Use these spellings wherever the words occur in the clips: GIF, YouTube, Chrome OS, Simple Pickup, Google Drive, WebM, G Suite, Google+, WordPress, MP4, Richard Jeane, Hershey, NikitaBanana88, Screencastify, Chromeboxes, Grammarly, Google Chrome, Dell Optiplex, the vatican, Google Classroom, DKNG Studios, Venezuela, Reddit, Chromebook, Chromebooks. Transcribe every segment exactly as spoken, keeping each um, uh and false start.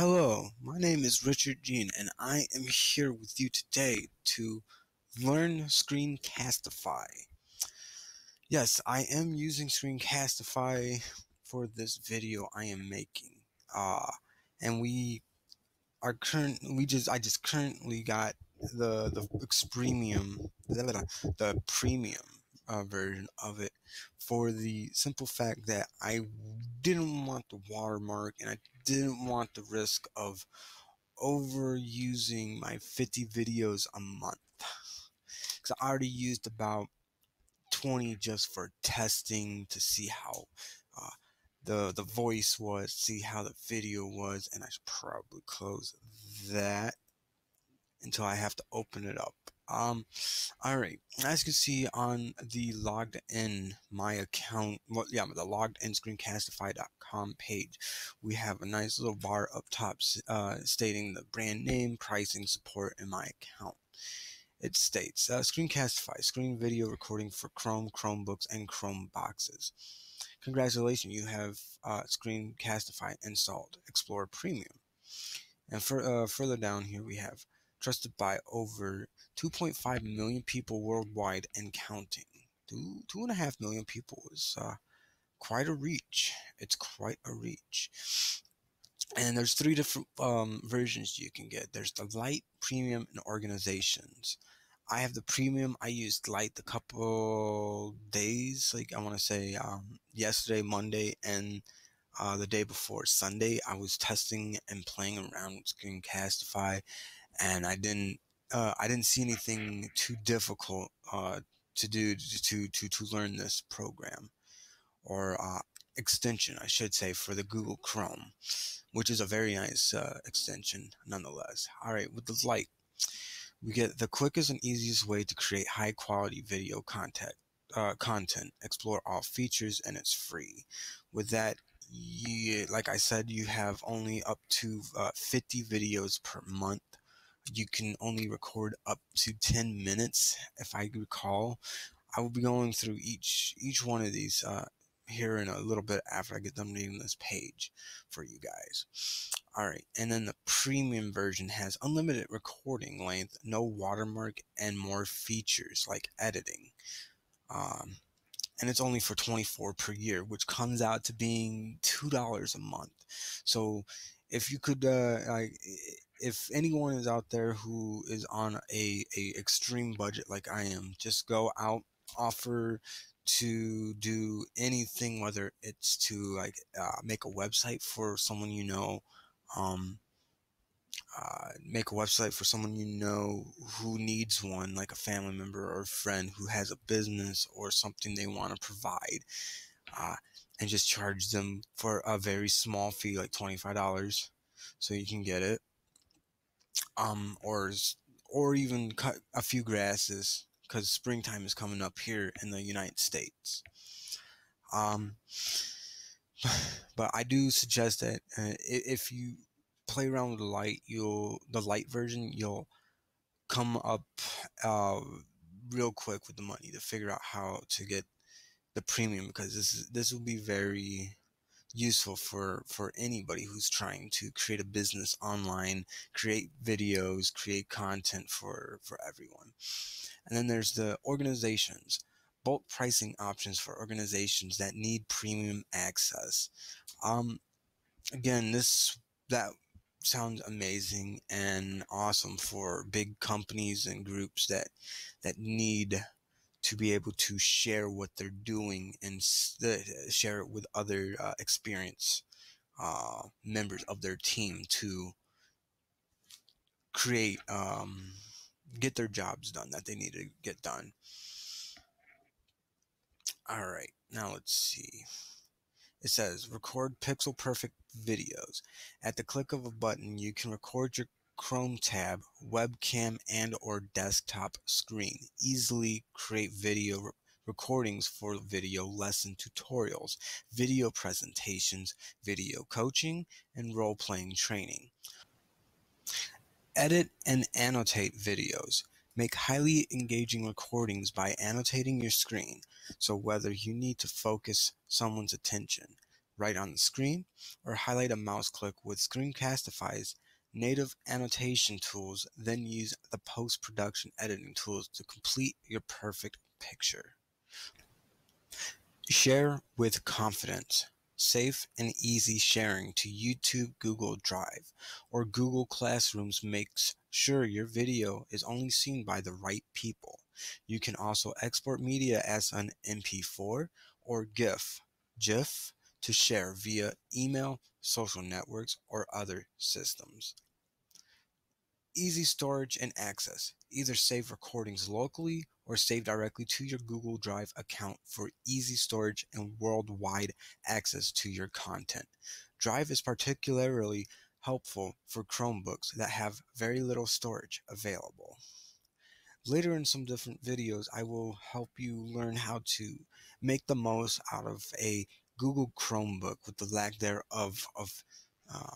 Hello, my name is Richard Jeane, and I am here with you today to learn Screencastify. Yes, I am using Screencastify for this video I am making, uh, and we are current. We just I just currently got the the premium the premium uh, version of it for the simple fact that I didn't want the watermark and I didn't want the risk of overusing my fifty videos a month, because I already used about twenty just for testing to see how uh, the the voice was, see how the video was, and I should probably close that until I have to open it up. Um, alright, as you can see on the logged in my account, well, yeah, the logged in Screencastify dot com page, we have a nice little bar up top uh, stating the brand name, pricing, support, and my account. It states, uh, Screencastify, screen video recording for Chrome, Chromebooks, and Chromeboxes. Congratulations, you have uh, Screencastify installed, Explorer Premium. And for, uh, further down here we have trusted by over two point five million people worldwide and counting. Two, two and a half million people is uh, quite a reach. It's quite a reach. And there's three different um, versions you can get. There's the Light, Premium, and Organizations. I have the Premium. I used Light the couple days, like I want to say um, yesterday, Monday, and uh, the day before Sunday. I was testing and playing around with Screencastify, and I didn't, uh, I didn't see anything too difficult uh, to do to to to learn this program, or uh, extension, I should say, for the Google Chrome, which is a very nice uh, extension nonetheless. All right, with the Light, we get the quickest and easiest way to create high-quality video content. Uh, content, explore all features, and it's free. With that, you, like I said, you have only up to uh, fifty videos per month. You can only record up to ten minutes, if I recall. I will be going through each each one of these uh, here in a little bit after I get done reading this page for you guys. Alright, and then the premium version has unlimited recording length, no watermark, and more features like editing. Um, and it's only for twenty-four dollars per year, which comes out to being two dollars a month. So if you could, uh, like, if anyone is out there who is on a, a extreme budget like I am, just go out, offer to do anything, whether it's to like uh, make a website for someone you know, um, uh, make a website for someone you know who needs one, like a family member or a friend who has a business or something they want to provide, uh, and just charge them for a very small fee, like twenty-five dollars, so you can get it. Um, or, or even cut a few grasses, because springtime is coming up here in the United States. Um, but I do suggest that uh, if you play around with the light, you'll the light version, you'll come up uh, real quick with the money to figure out how to get the premium, because this is, this will be very useful for for anybody who's trying to create a business online, create videos, create content for for everyone. And then there's the organizations, bulk pricing options for organizations that need premium access. Um again, this that sounds amazing and awesome for big companies and groups that that need to be able to share what they're doing and share it with other uh, experienced uh, members of their team to create, um, get their jobs done that they need to get done. All right, now let's see. It says record pixel perfect videos. At the click of a button, you can record your Chrome tab, webcam, and or desktop screen. Easily create video re recordings for video lesson tutorials, video presentations, video coaching, and role-playing training. Edit and annotate videos. Make highly engaging recordings by annotating your screen, so whether you need to focus someone's attention, right on the screen, or highlight a mouse click with Screencastify's native annotation tools, then use the post-production editing tools to complete your perfect picture. Share with confidence. Safe and easy sharing to YouTube, Google Drive, or Google Classrooms makes sure your video is only seen by the right people. You can also export media as an M P four or GIF, GIF to share via email, social networks, or other systems. Easy storage and access. Either save recordings locally or save directly to your Google Drive account for easy storage and worldwide access to your content. Drive is particularly helpful for Chromebooks that have very little storage available. Later in some different videos, I will help you learn how to make the most out of a Google Chromebook with the lack thereof of uh,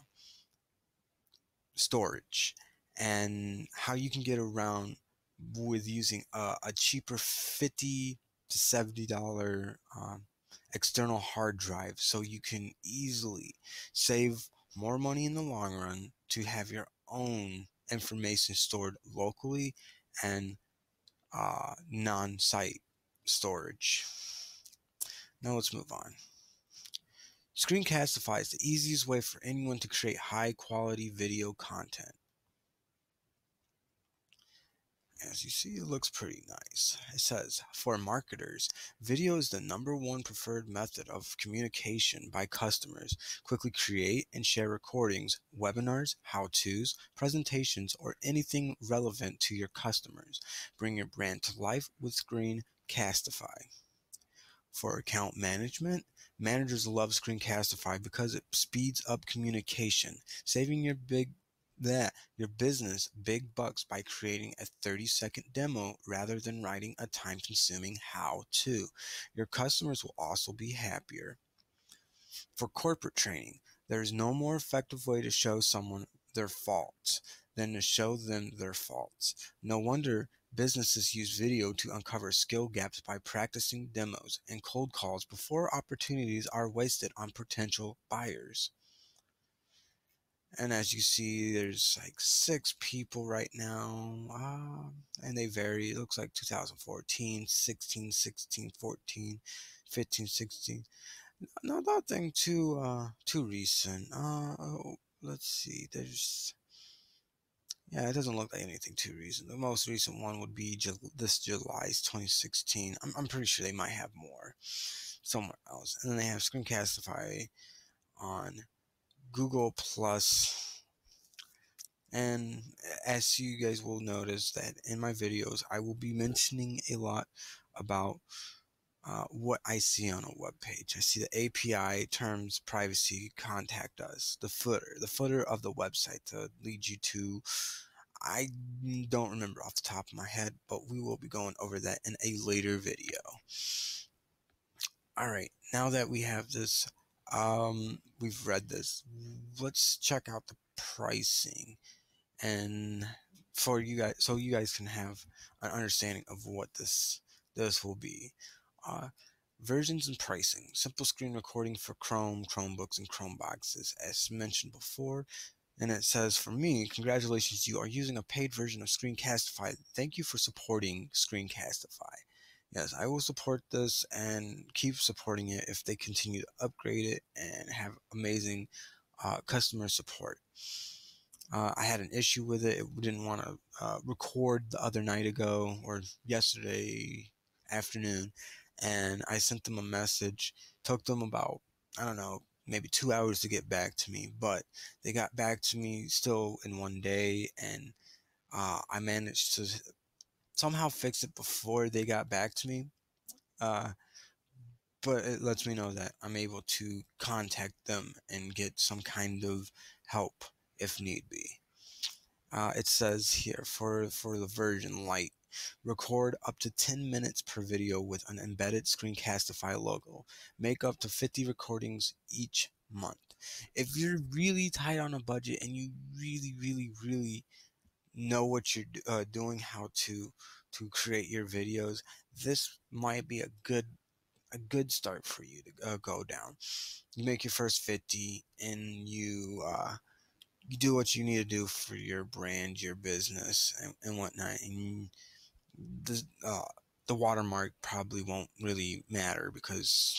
storage, and how you can get around with using a, a cheaper fifty to seventy dollar um, external hard drive, so you can easily save more money in the long run to have your own information stored locally and uh, non-site storage. Now let's move on. Screencastify is the easiest way for anyone to create high quality video content. As you see, it looks pretty nice. It says, for marketers, video is the number one preferred method of communication by customers. Quickly create and share recordings, webinars, how-tos, presentations, or anything relevant to your customers. Bring your brand to life with Screencastify. For account management, managers love Screencastify because it speeds up communication, saving your big that your business big bucks by creating a thirty second demo rather than writing a time consuming how to. Your customers will also be happier. For corporate training, there is no more effective way to show someone their faults than to show them their faults. No wonder businesses use video to uncover skill gaps by practicing demos and cold calls before opportunities are wasted on potential buyers. And as you see, there's like six people right now, um, and they vary. It looks like two thousand fourteen, sixteen, sixteen, fourteen, fifteen, sixteen. Not nothing too uh, too recent. Uh, oh, let's see. There's yeah, it doesn't look like anything too recent. The most recent one would be Ju this July's twenty sixteen. I'm I'm pretty sure they might have more somewhere else. And then they have Screencastify on Google plus, and as you guys will notice that in my videos I will be mentioning a lot about uh, what I see on a web page. I see the A P I, terms, privacy, contact us, the footer, the footer of the website to lead you to, I don't remember off the top of my head, but we will be going over that in a later video. Alright, now that we have this, um we've read this, let's check out the pricing, and for you guys, so you guys can have an understanding of what this this will be. Uh versions and pricing: simple screen recording for Chrome, Chromebooks, and Chromeboxes, as mentioned before. And it says, for me, congratulations, you are using a paid version of Screencastify. Thank you for supporting Screencastify. Yes, I will support this and keep supporting it if they continue to upgrade it and have amazing uh, customer support. Uh, I had an issue with it. It didn't want to uh, record the other night ago or yesterday afternoon. And I sent them a message. Took them about, I don't know, maybe two hours to get back to me. But they got back to me still in one day, and uh, I managed to somehow fix it before they got back to me, uh, but it lets me know that I'm able to contact them and get some kind of help if need be. Uh, it says here for, for the version light, record up to ten minutes per video with an embedded Screencastify logo. Make up to fifty recordings each month. If you're really tight on a budget and you really, really, really know what you're uh, doing, how to to create your videos, this might be a good a good start for you to uh, go down. You make your first fifty, and you uh, you do what you need to do for your brand, your business, and, and whatnot. And the uh, the watermark probably won't really matter because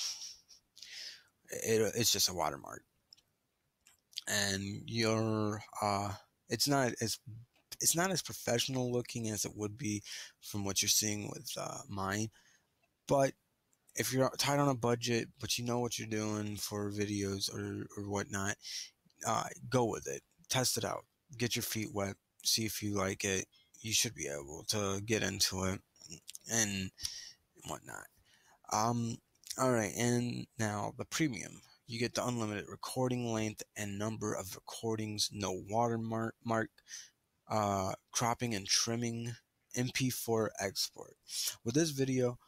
it it's just a watermark. And your uh, it's not as it's not as professional looking as it would be from what you're seeing with uh, mine, but if you're tight on a budget, but you know what you're doing for videos or, or whatnot, uh, go with it. Test it out. Get your feet wet. See if you like it. You should be able to get into it and whatnot. Um, all right, and now the premium. You get the unlimited recording length and number of recordings, no watermark, mark, uh, cropping and trimming, M P four export. With this video...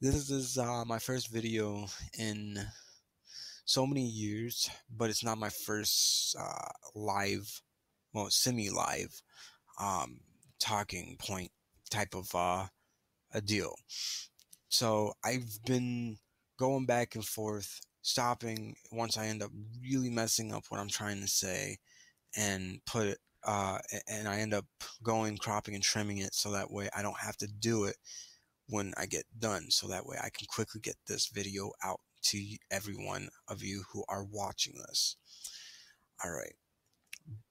This is uh, my first video in so many years, but it's not my first uh, live, well, semi-live um, talking point type of uh, a deal. So I've been going back and forth, stopping once I end up really messing up what I'm trying to say, and put it, uh, and I end up going cropping and trimming it so that way I don't have to do it when I get done, so that way I can quickly get this video out to everyone of you who are watching this. Alright,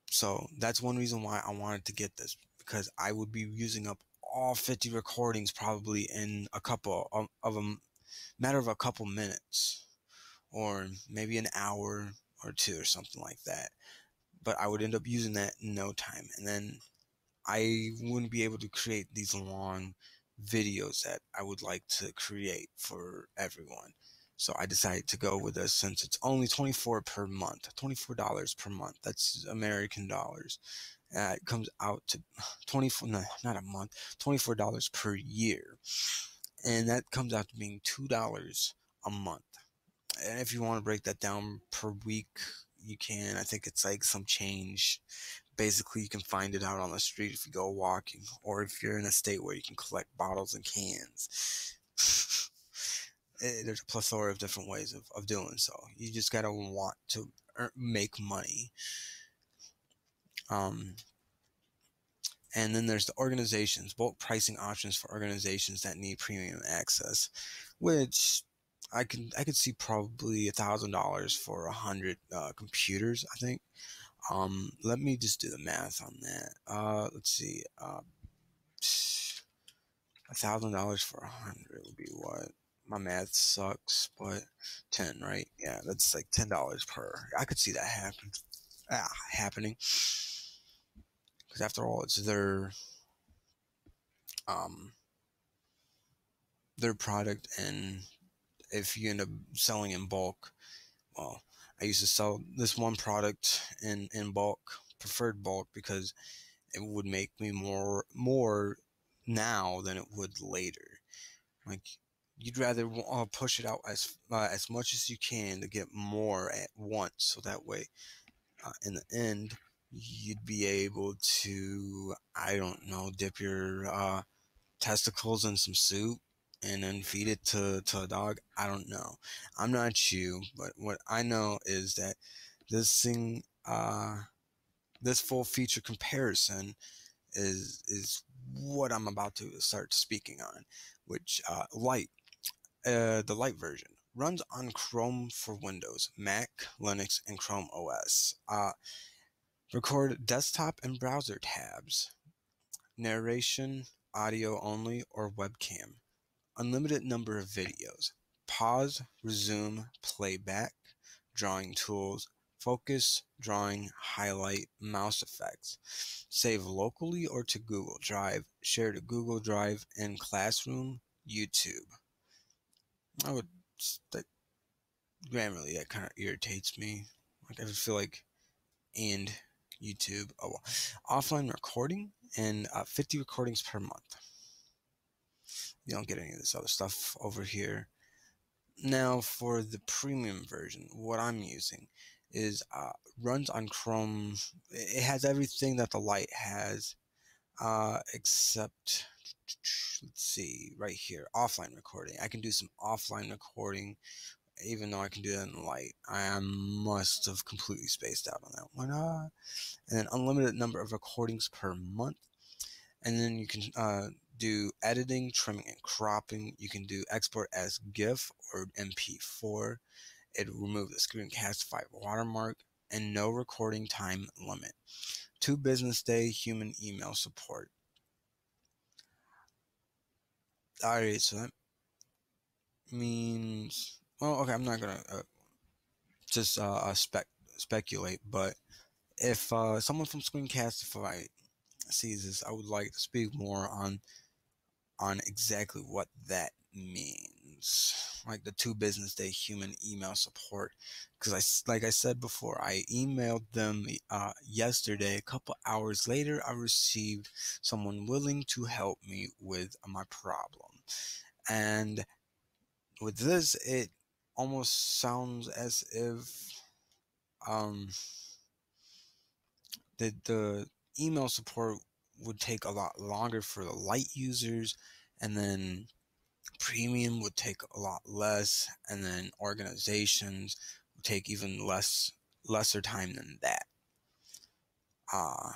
so that's one reason why I wanted to get this, because I would be using up all fifty recordings probably in a couple of, of a matter of a couple minutes, or maybe an hour or two or something like that, but I would end up using that in no time, and then I wouldn't be able to create these long videos that I would like to create for everyone. So I decided to go with this since it's only twenty-four dollars per month, twenty-four dollars per month. That's American dollars. Uh, it comes out to twenty-four, no, not a month, twenty-four dollars per year, and that comes out to being two dollars a month. And if you want to break that down per week, you can. I think it's like some change. Basically, you can find it out on the street if you go walking, or if you're in a state where you can collect bottles and cans. There's a plethora of different ways of, of doing so. You just gotta want to earn, make money. Um, and then there's the organizations, bulk pricing options for organizations that need premium access, which I can I could see probably a thousand dollars for a hundred uh, computers, I think. Um, let me just do the math on that. Uh, let's see. Uh, a thousand dollars for a hundred would be what? My math sucks, but ten, right? Yeah, that's like ten dollars per. I could see that happen. Ah, happening. Because after all, it's their um their product, and if you end up selling in bulk, well. I used to sell this one product in, in bulk, preferred bulk, because it would make me more more now than it would later. Like, you'd rather uh, push it out as uh, as much as you can to get more at once, so that way, uh, in the end, you'd be able to, I don't know, dip your uh, testicles in some soup and then feed it to, to a dog. I don't know. I'm not you, but what I know is that this thing, uh, this full feature comparison is is what I'm about to start speaking on, which uh, Lite, uh, the Lite version, runs on Chrome for Windows, Mac, Linux, and Chrome O S. Uh, record desktop and browser tabs, narration, audio only, or webcam. Unlimited number of videos, pause, resume, playback, drawing tools, focus, drawing, highlight, mouse effects. Save locally or to Google Drive, share to Google Drive and Classroom, YouTube. I would, that, Grammarly, that kind of irritates me. Like, I feel like, and YouTube, oh well. Offline recording and uh, fifty recordings per month. You don't get any of this other stuff over here. Now for the premium version, what I'm using is uh, runs on Chrome. It has everything that the Lite has, uh, except, let's see, right here, offline recording. I can do some offline recording, even though I can do that in Light. I must have completely spaced out on that. Why not? And then unlimited number of recordings per month. And then you can uh, do editing, trimming, and cropping. You can do export as GIF or M P four. It will remove the Screencastify watermark, and no recording time limit. Two business day human email support. All right, so that means, well, okay, I'm not gonna uh, just uh, spec speculate, but if uh, someone from Screencastify sees this, I would like to speak more on on exactly what that means, like the two business day human email support, because I like I said before, I emailed them uh, yesterday. A couple hours later, I received someone willing to help me with my problem, and with this, it almost sounds as if um the the email support would take a lot longer for the Light users, and then Premium would take a lot less, and then organizations would take even less lesser time than that. Ah,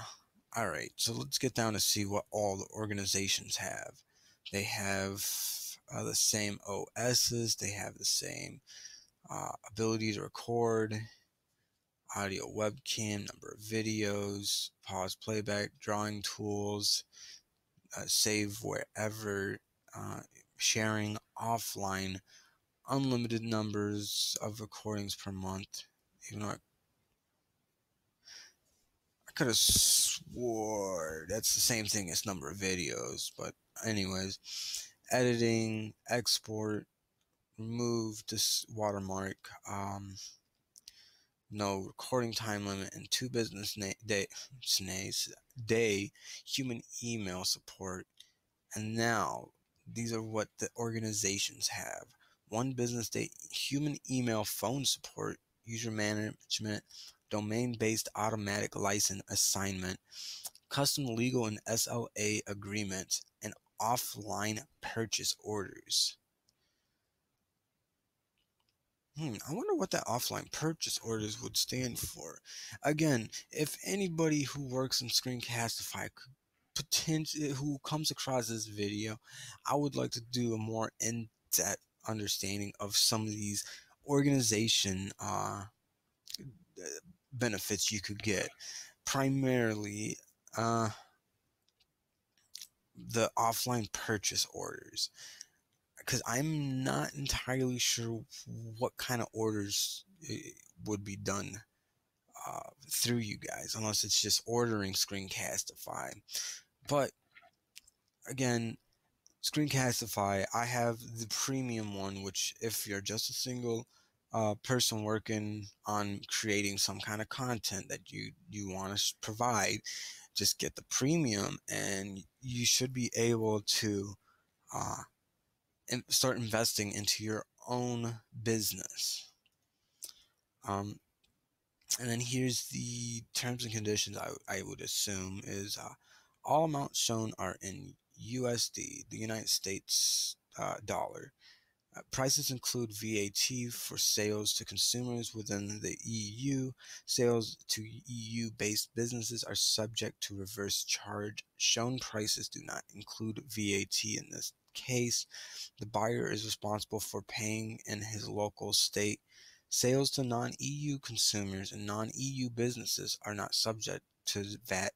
uh, all right, so let's get down to see what all the organizations have. They have uh, the same O Ss, they have the same uh, ability to record, audio, webcam, number of videos, pause, playback, drawing tools, uh, save wherever, uh, sharing offline, unlimited numbers of recordings per month. Even though I, I could have swore that's the same thing as number of videos, but anyways, editing, export, remove this watermark, um, no recording time limit, and two business day, day human email support. And now these are what the organizations have. One business day human email phone support, user management, domain-based automatic license assignment, custom legal and S L A agreements, and offline purchase orders. Hmm, I wonder what that offline purchase orders would stand for. Again, if anybody who works in Screencastify could potential who comes across this video, I would like to do a more in-depth understanding of some of these organization uh, benefits you could get. Primarily, uh, the offline purchase orders, because I'm not entirely sure what kind of orders would be done uh, through you guys, unless it's just ordering Screencastify. But again, Screencastify, I have the premium one, which if you're just a single uh, person working on creating some kind of content that you, you want to provide, just get the premium, and you should be able to uh, in start investing into your own business. Um, and then here's the terms and conditions. I, I would assume is... Uh, all amounts shown are in U S D, the United States uh, dollar. Uh, prices include V A T for sales to consumers within the E U. Sales to E U-based businesses are subject to reverse charge. Shown prices do not include V A T in this case. The buyer is responsible for paying in his local state. Sales to non-E U consumers and non-E U businesses are not subject to V A T.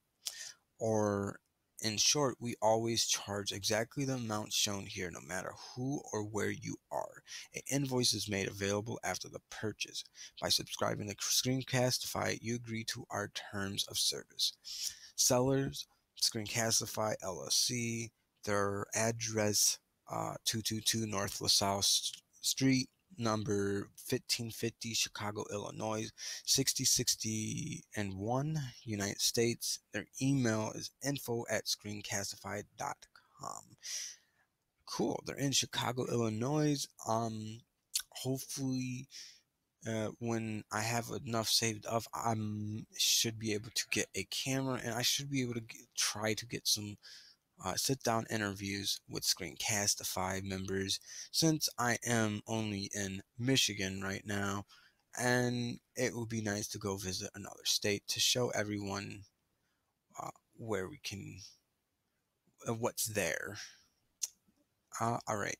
Or, in short, we always charge exactly the amount shown here, no matter who or where you are. An invoice is made available after the purchase. By subscribing to Screencastify, you agree to our terms of service. Sellers, Screencastify L L C, their address, uh, two two two North LaSalle Street, number fifteen fifty, Chicago, Illinois, sixty sixty and one, United States. Their email is info at screencastify dot com. Cool, they're in Chicago, Illinois. Um, hopefully uh, when I have enough saved up, I should be able to get a camera, and I should be able to get, try to get some uh, sit-down interviews with Screencastify members, since I am only in Michigan right now, and it would be nice to go visit another state to show everyone uh, where we can, uh, what's there. Uh, all right.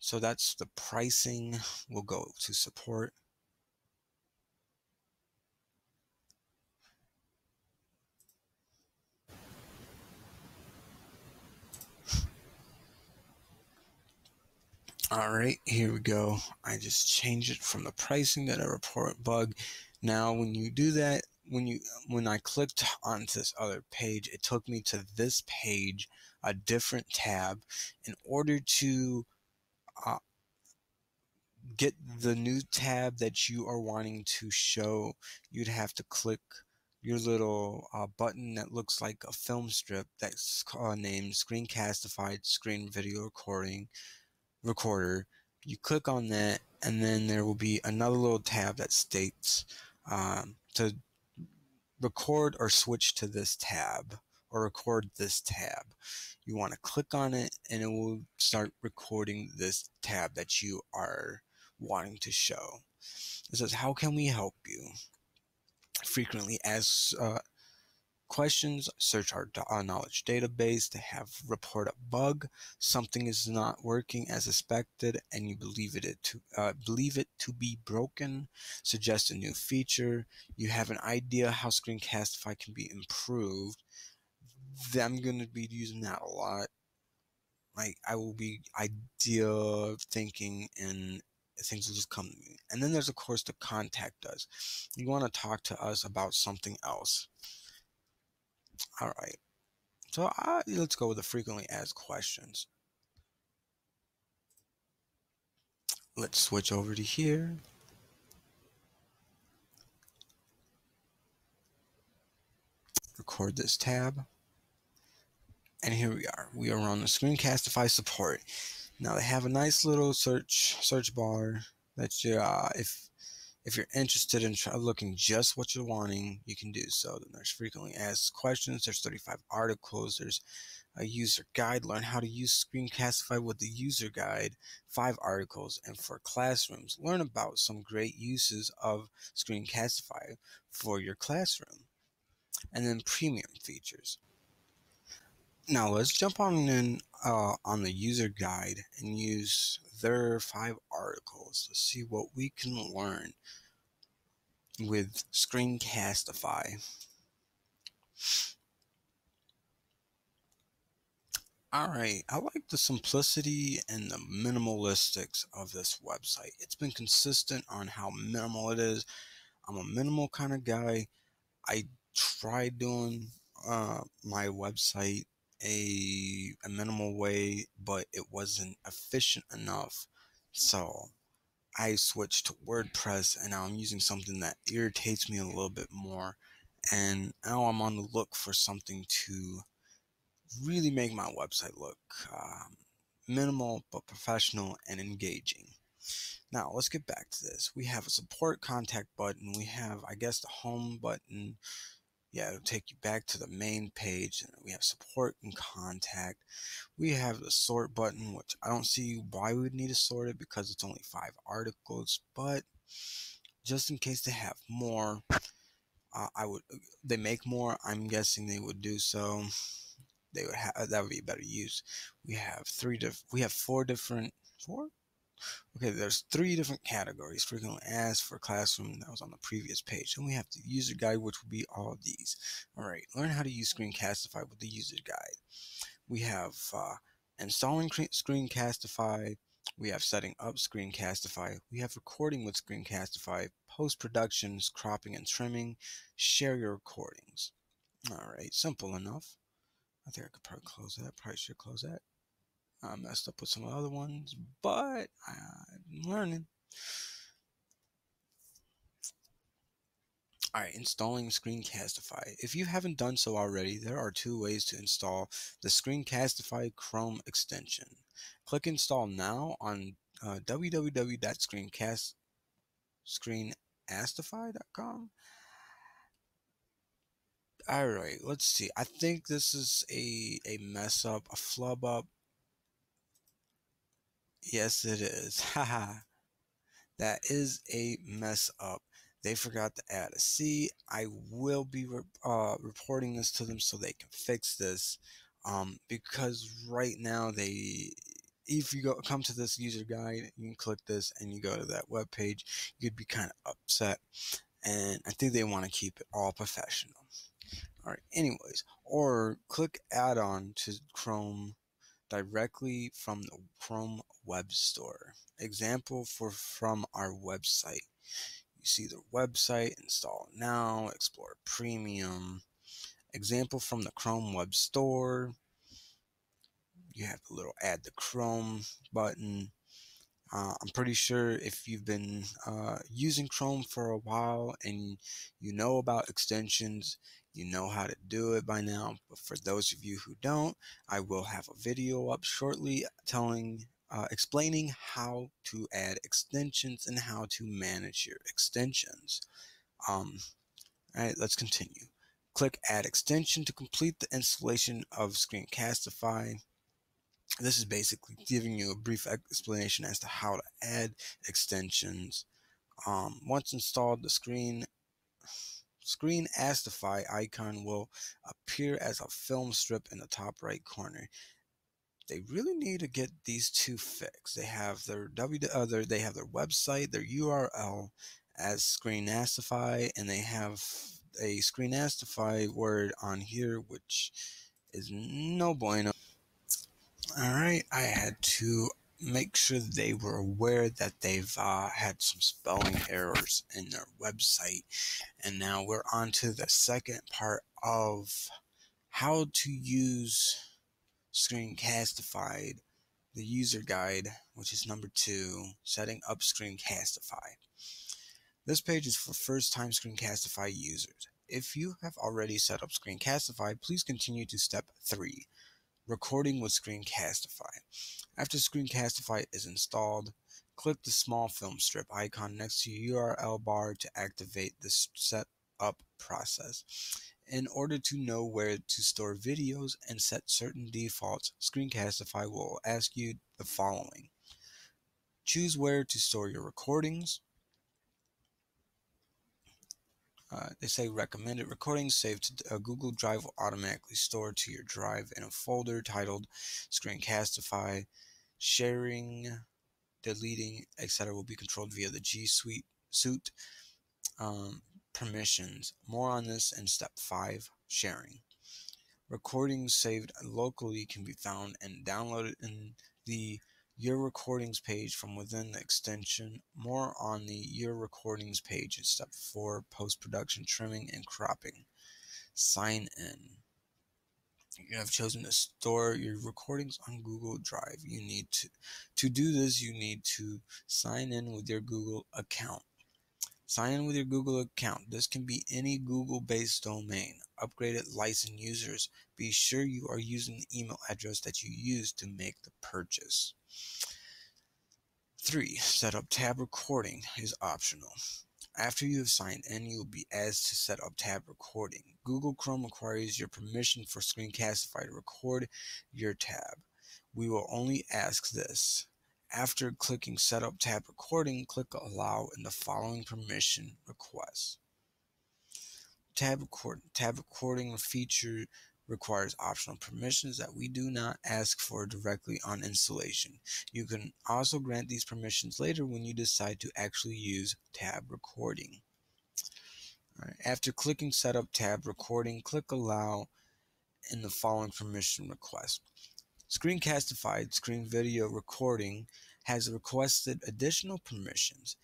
So that's the pricing. We'll go to support. All right, here we go. I just changed it from the pricing that I report bug. Now, when you do that, when you when I clicked onto this other page, it took me to this page, a different tab, in order to Uh, get the new tab that you are wanting to show. You'd have to click your little uh, button that looks like a film strip that's uh, named Screencastified Screen Video Recording Recorder. You click on that, and then there will be another little tab that states um, to record or switch to this tab or record this tab. You want to click on it, and it will start recording this tab that you are wanting to show. It says, how can we help you? Frequently asked uh, questions, search our, our knowledge database to have report a bug. Something is not working as expected, and you believe it to, uh, believe it to be broken. Suggest a new feature. You have an idea how Screencastify can be improved. I'm going to be using that a lot. Like, I will be idea thinking, and things will just come to me. And then there's, of course, the contact us. You want to talk to us about something else. All right. So I, let's go with the frequently asked questions. Let's switch over to here. Record this tab. And here we are. We are on the Screencastify support. Now they have a nice little search search bar that you, uh, if if you're interested in try looking just what you're wanting, you can do so. Then there's frequently asked questions. There's thirty-five articles. There's a user guide. Learn how to use Screencastify with the user guide. Five articles. And for classrooms, learn about some great uses of Screencastify for your classroom. And then premium features. Now let's jump on in uh, on the user guide and use their five articles to see what we can learn with Screencastify. Alright, I like the simplicity and the minimalistics of this website. It's been consistent on how minimal it is. I'm a minimal kind of guy. I tried doing uh, my website A, a minimal way, but it wasn't efficient enough, so I switched to WordPress, and now I'm using something that irritates me a little bit more, and now I'm on the look for something to really make my website look um, minimal but professional and engaging. Now let's get back to this. We have a support contact button. We have, I guess, the home button. Yeah, it'll take you back to the main page. We have support and contact. We have the sort button, which I don't see why we would need to sort it because it's only five articles, but just in case they have more, uh, I would they make more, I'm guessing they would do so. They would have that would be a better use. We have three diff we have four different four? Okay, there's three different categories. Frequently asked for classroom, that was on the previous page. And we have the user guide, which will be all of these. All right, learn how to use Screencastify with the user guide. We have uh, installing Screencastify. We have setting up Screencastify. We have recording with Screencastify, post-productions, cropping and trimming, share your recordings. All right, simple enough. I think I could probably close that. Probably should close that. I messed up with some other ones, but I'm learning. Alright, installing Screencastify. If you haven't done so already, there are two ways to install the Screencastify Chrome extension. Click Install Now on uh, www.screencast Screencastify dot com. All right, let's see. I think this is a, a mess up, a flub up. Yes, it is. Haha. That is a mess up. They forgot to add a C. I will be re uh, reporting this to them so they can fix this. Um, because right now they, if you go come to this user guide, you can click this and you go to that web page, you'd be kind of upset. And I think they want to keep it all professional. All right. Anyways, or click add-on to Chrome directly from the Chrome Web Store. Example for from our website. You see the website, install now, explore premium. Example from the Chrome Web Store. You have a little add the Chrome button. Uh, I'm pretty sure if you've been uh, using Chrome for a while and you know about extensions, you know how to do it by now. But for those of you who don't, I will have a video up shortly telling, uh, explaining how to add extensions and how to manage your extensions. Um, all right, let's continue. Click Add Extension to complete the installation of Screencastify. This is basically giving you a brief explanation as to how to add extensions. Um, once installed, the screen Screencastify icon will appear as a film strip in the top right corner. They really need to get these two fixed. They have their w uh, their, they have their website, their U R L as Screencastify, and they have a Screencastify word on here, which is no bueno. All right, I had to make sure they were aware that they've uh, had some spelling errors in their website. And now we're on to the second part of how to use Screencastify, the user guide, which is number two, setting up Screencastify. This page is for first-time Screencastify users. If you have already set up Screencastify, please continue to step three. Recording with Screencastify. After Screencastify is installed, click the small film strip icon next to your U R L bar to activate the setup process. In order to know where to store videos and set certain defaults, Screencastify will ask you the following. Choose where to store your recordings. Uh, they say recommended recordings saved to uh, Google Drive will automatically store to your drive in a folder titled Screencastify. Sharing, deleting, et cetera will be controlled via the G Suite suit um, permissions. More on this in step five, sharing. Recordings saved locally can be found and downloaded in the Your Recordings page from within the extension. More on the Your Recordings page in step four, post-production trimming and cropping. Sign in. You have chosen to store your recordings on Google Drive. You need to, to do this, you need to sign in with your Google account. Sign in with your Google account. This can be any Google-based domain. Upgraded licensed users. Be sure you are using the email address that you used to make the purchase. Three, set up tab recording is optional. After you have signed in, you will be asked to set up tab recording. Google Chrome requires your permission for Screencastify to record your tab. We will only ask this. After clicking set up tab recording, click allow in the following permission requests. Tab, record, tab recording feature requires optional permissions that we do not ask for directly on installation. You can also grant these permissions later when you decide to actually use tab recording. All right. After clicking set up tab recording, click allow in the following permission request. Screencastified screen video recording has requested additional permissions.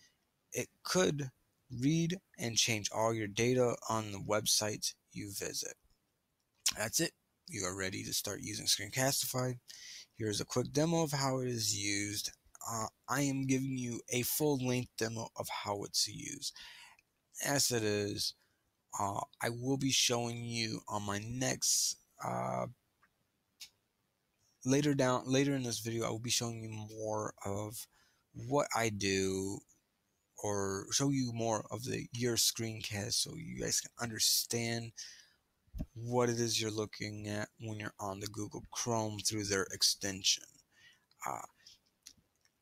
It could read and change all your data on the websites you visit. That's it. You are ready to start using Screencastify. Here's a quick demo of how it is used. Uh, I am giving you a full-length demo of how it's used. As it is, uh, I will be showing you on my next uh, later down later in this video. I will be showing you more of what I do or show you more of the your screencast so you guys can understand what it is you're looking at when you're on the Google Chrome through their extension. Uh,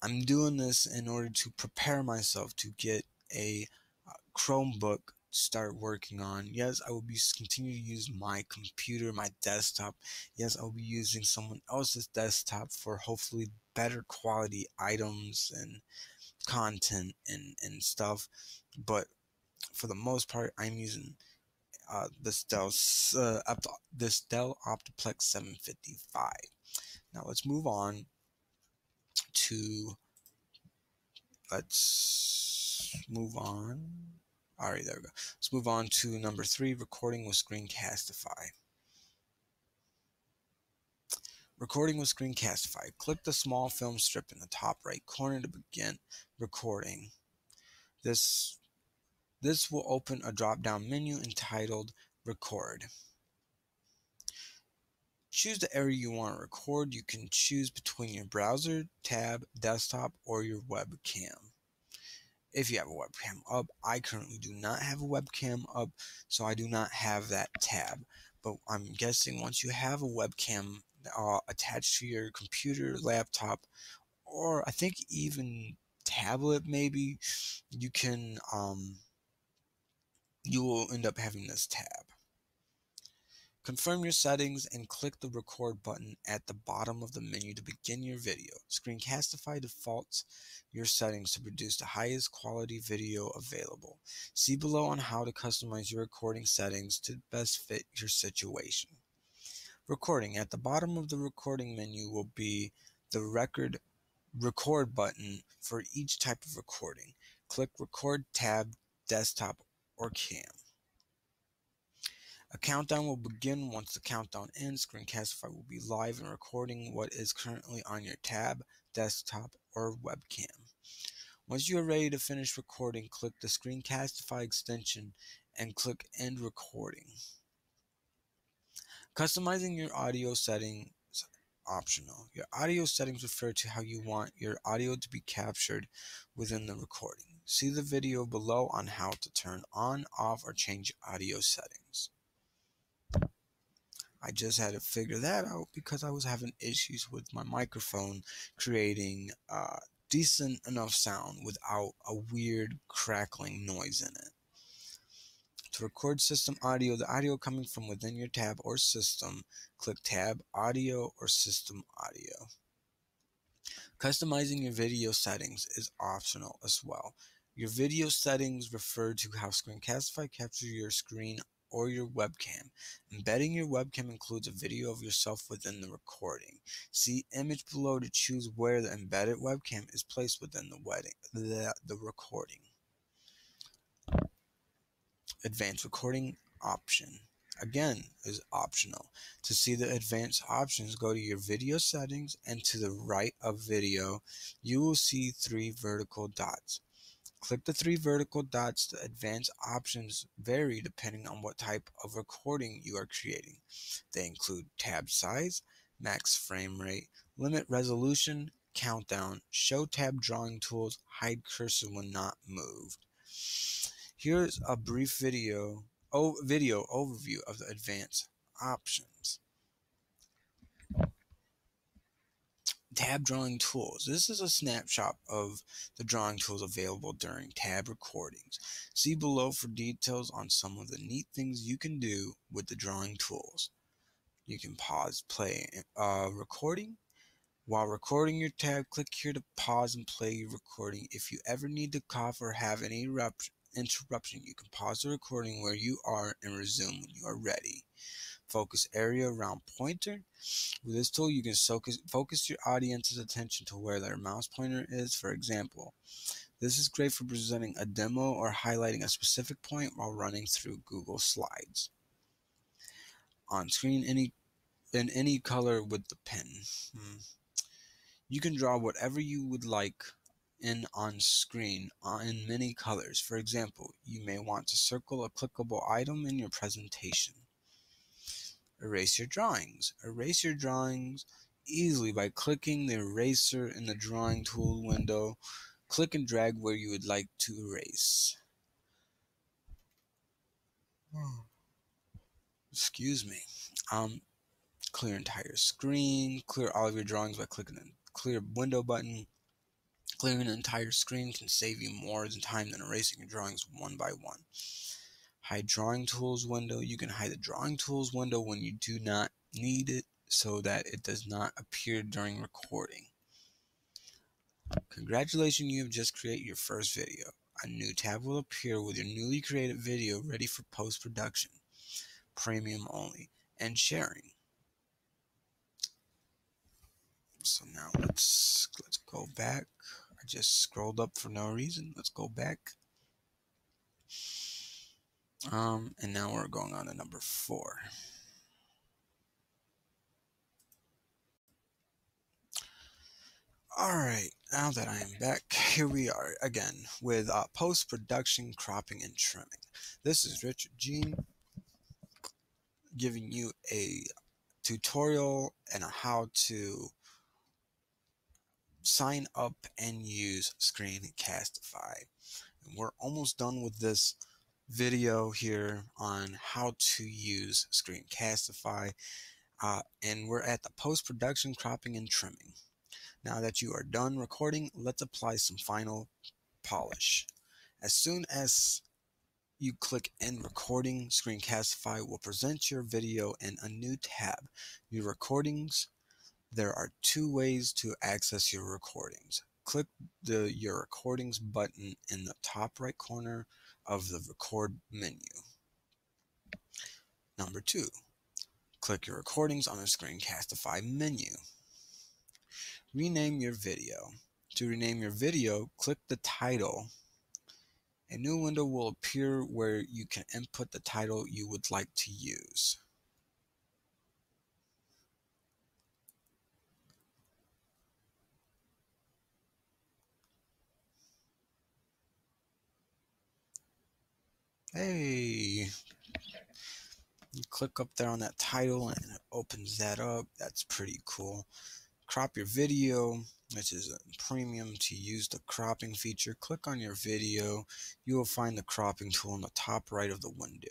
I'm doing this in order to prepare myself to get a uh, Chromebook to start working on. Yes, I will be continuing to use my computer, my desktop. Yes, I'll be using someone else's desktop for hopefully better quality items and content and, and stuff. But for the most part, I'm using Uh, this Dell uh, this Dell Optiplex seven fifty-five. Now let's move on to let's move on. All right, there we go. Let's move on to number three: recording with Screencastify. Recording with Screencastify. Click the small film strip in the top right corner to begin recording. This. This will open a drop-down menu entitled Record. Choose the area you want to record. You can choose between your browser, tab, desktop, or your webcam. If you have a webcam up, I currently do not have a webcam up, so I do not have that tab. But I'm guessing once you have a webcam uh, attached to your computer, laptop, or I think even tablet maybe, you can... Um, you will end up having this tab. Confirm your settings and click the record button at the bottom of the menu to begin your video. Screencastify defaults your settings to produce the highest quality video available. See below on how to customize your recording settings to best fit your situation. Recording. At the bottom of the recording menu will be the record record button for each type of recording. Click Record, Tab, Desktop, or cam. A countdown will begin. Once the countdown ends, Screencastify will be live and recording what is currently on your tab, desktop, or webcam. Once you are ready to finish recording, click the Screencastify extension and click End Recording. Customizing your audio settings is optional. Your audio settings refer to how you want your audio to be captured within the recording. See the video below on how to turn on, off, or change audio settings. I just had to figure that out because I was having issues with my microphone creating uh, decent enough sound without a weird crackling noise in it. To record system audio, the audio coming from within your tab or system, click Tab, Audio, or System Audio. Customizing your video settings is optional as well. Your video settings refer to how Screencastify captures your screen or your webcam. Embedding your webcam includes a video of yourself within the recording. See image below to choose where the embedded webcam is placed within the, wedding, the, the recording. Advanced recording option. Again, is optional. To see the advanced options, go to your video settings and to the right of video, you will see three vertical dots. Click the three vertical dots. The advanced options vary depending on what type of recording you are creating. They include tab size, max frame rate, limit resolution, countdown, show tab drawing tools, hide cursor when not moved. Here's a brief video O video overview of the advanced options. Tab drawing tools. This is a snapshot of the drawing tools available during tab recordings. See below for details on some of the neat things you can do with the drawing tools. You can pause, play, uh, recording. While recording your tab, click here to pause and play your recording. If you ever need to cough or have any eruption, interruption, you can pause the recording where you are and resume when you are ready. Focus area around pointer. With this tool, you can focus your audience's attention to where their mouse pointer is, for example. This is great for presenting a demo or highlighting a specific point while running through Google Slides. On screen any in any color with the pen. Hmm. You can draw whatever you would like in on screen in many colors. For example, you may want to circle a clickable item in your presentation. Erase your drawings. Erase your drawings easily by clicking the eraser in the drawing tool window. click and drag where you would like to erase. Excuse me. Um, clear entire screen. Clear all of your drawings by clicking the clear window button. Clearing an entire screen can save you more time than erasing your drawings one by one. Hide drawing tools window. You can hide the drawing tools window when you do not need it so that it does not appear during recording. Congratulations, you have just created your first video. A new tab will appear with your newly created video ready for post-production, premium only, and sharing. So now let's let's go back. I just scrolled up for no reason. Let's go back. Um, and now we're going on to number four. Alright, now that I am back, here we are again with uh, post-production cropping and trimming. This is Richard Jeane giving you a tutorial and a how to sign up and use Screencastify. And we're almost done with this video here on how to use Screencastify, uh, and we're at the post-production cropping and trimming. Now that you are done recording, let's apply some final polish. As soon as you click End Recording, Screencastify will present your video in a new tab, Your Recordings. There are two ways to access your recordings. Click the Your Recordings button in the top right corner of the Record menu. Number two, click Your Recordings on the Screencastify menu. Rename your video. To rename your video, click the title. A new window will appear where you can input the title you would like to use. Hey! You click up there on that title and it opens that up. That's pretty cool. Crop your video, which is a premium to use the cropping feature. Click on your video. You will find the cropping tool in the top right of the window.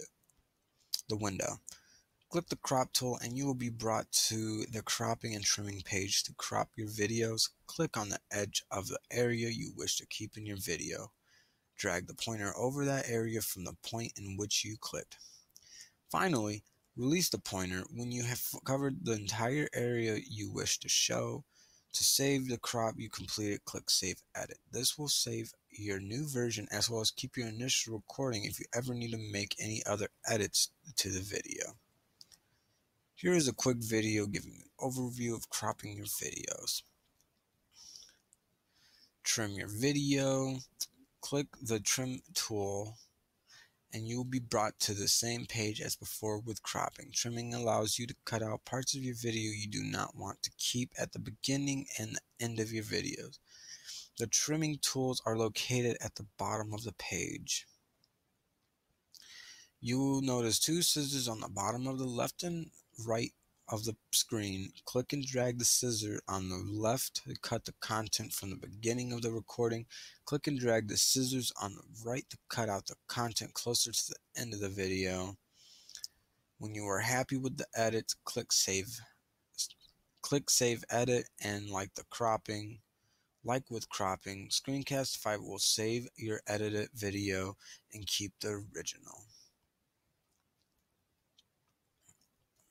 The window. Click the crop tool and you will be brought to the cropping and trimming page to crop your videos. Click on the edge of the area you wish to keep in your video. Drag the pointer over that area from the point in which you clipped. Finally, release the pointer when you have covered the entire area you wish to show. To save the crop you completed, click Save Edit. This will save your new version as well as keep your initial recording if you ever need to make any other edits to the video. Here is a quick video giving an overview of cropping your videos. Trim your video. Click the Trim tool, and you will be brought to the same page as before with cropping. Trimming allows you to cut out parts of your video you do not want to keep at the beginning and the end of your videos. The trimming tools are located at the bottom of the page. You will notice two scissors on the bottom of the left and right of the screen. Click and drag the scissor on the left to cut the content from the beginning of the recording. Click and drag the scissors on the right to cut out the content closer to the end of the video. When you are happy with the edits, click save click save edit, and like the cropping like with cropping, Screencastify will save your edited video and keep the original.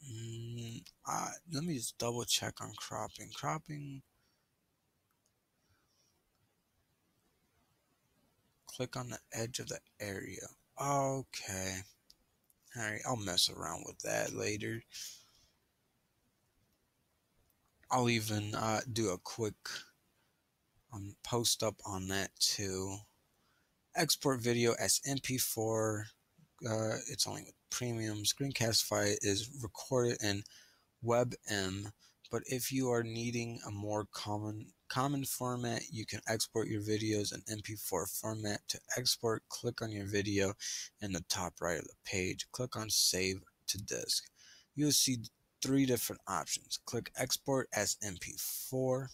Mm, uh, let me just double check on cropping. Cropping. Click on the edge of the area. Okay. Alright, I'll mess around with that later. I'll even uh, do a quick um, post up on that too. Export video as M P four. Uh, it's only with premium. Screencastify is recorded in WebM, but if you are needing a more common common format, you can export your videos in M P four format. To export, click on your video in the top right of the page. Click on Save to Disk. You'll see three different options. Click Export as M P four,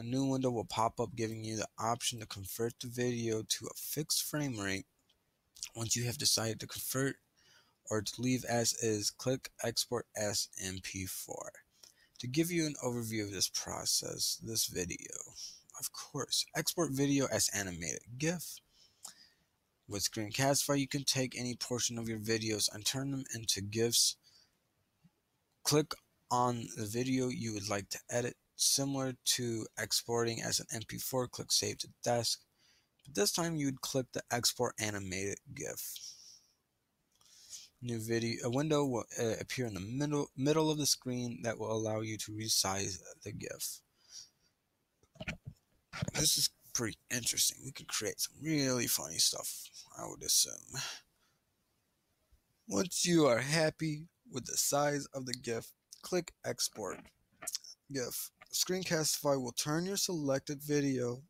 A new window will pop up giving you the option to convert the video to a fixed frame rate. Once you have decided to convert or to leave as is, click Export as M P four. To give you an overview of this process, this video, of course, export video as animated GIF. With Screencastify, you can take any portion of your videos and turn them into GIFs. Click on the video you would like to edit, similar to exporting as an M P four. Click Save to Desk. But this time, you would click the Export Animated GIF. New video, a window will uh, appear in the middle middle of the screen that will allow you to resize the GIF. This is pretty interesting. We could create some really funny stuff, I would assume. Once you are happy with the size of the GIF, click Export GIF. Screencastify will turn your selected video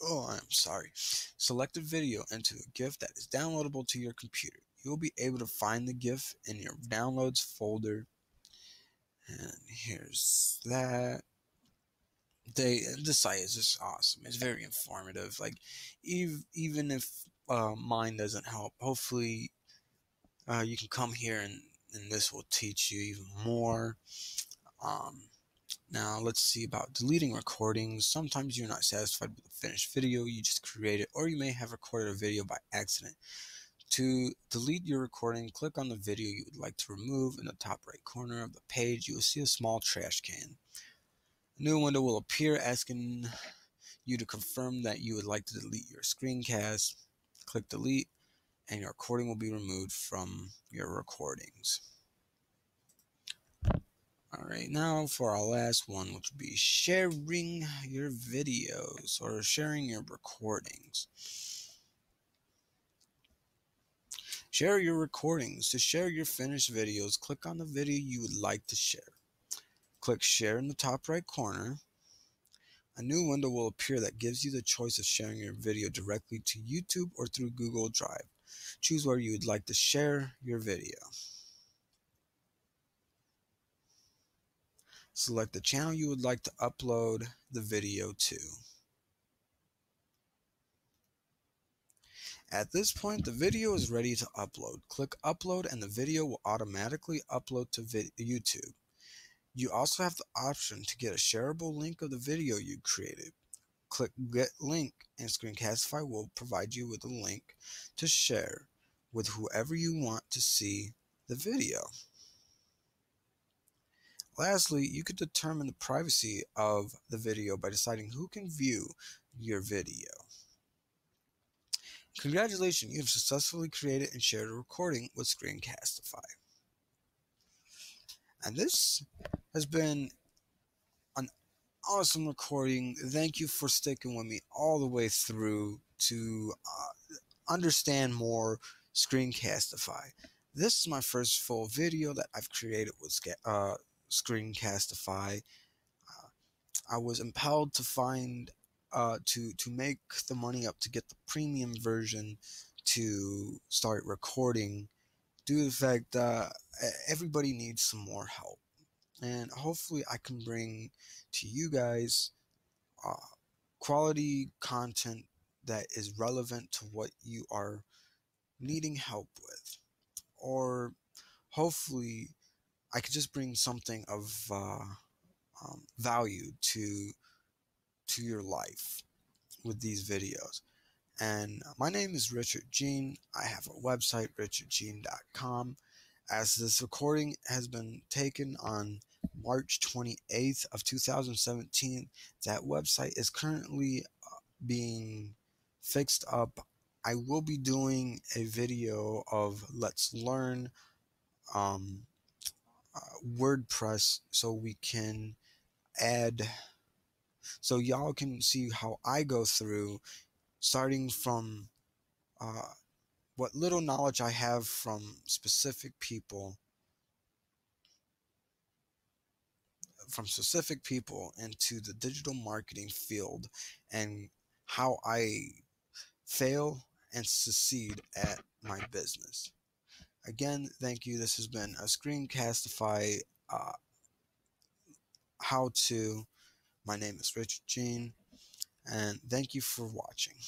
Oh, I'm sorry. Selected video into a GIF that is downloadable to your computer. You will be able to find the GIF in your downloads folder. And here's that. They, the site is just awesome. It's very informative. Like, even, even if uh, mine doesn't help, hopefully uh, you can come here and, and this will teach you even more. Um, Now let's see about deleting recordings. Sometimes you're not satisfied with the finished video you just created, or you may have recorded a video by accident. To delete your recording, click on the video you would like to remove. In the top right corner of the page, you will see a small trash can. A new window will appear asking you to confirm that you would like to delete your screencast. Click Delete, and your recording will be removed from your recordings. Alright, now for our last one, which would be sharing your videos or sharing your recordings. Share your recordings. To share your finished videos, click on the video you would like to share. Click Share in the top right corner. A new window will appear that gives you the choice of sharing your video directly to YouTube or through Google Drive. Choose where you would like to share your video. Select the channel you would like to upload the video to. At this point, the video is ready to upload. Click Upload and the video will automatically upload to YouTube. You also have the option to get a shareable link of the video you created. Click Get Link and Screencastify will provide you with a link to share with whoever you want to see the video. Lastly, you could determine the privacy of the video by deciding who can view your video. Congratulations, you have successfully created and shared a recording with Screencastify. And this has been an awesome recording. Thank you for sticking with me all the way through to uh, understand more Screencastify. This is my first full video that I've created with uh, Screencastify. Uh, I was impelled to find uh, to to make the money up to get the premium version to start recording, due to the fact that uh, everybody needs some more help, and hopefully I can bring to you guys uh, quality content that is relevant to what you are needing help with, or hopefully I could just bring something of uh, um, value to to your life with these videos. And my name is Richard Jeane. I have a website, richard jeane dot com. As this recording has been taken on March twenty-eighth of two thousand seventeen, that website is currently being fixed up. I will be doing a video of Let's Learn Um, Uh, WordPress, so we can add, so y'all can see how I go through, starting from uh, what little knowledge I have from specific people, from specific people into the digital marketing field, and how I fail and succeed at my business. Again, thank you. This has been a Screencastify uh, how-to. My name is Richard Jeane, and thank you for watching.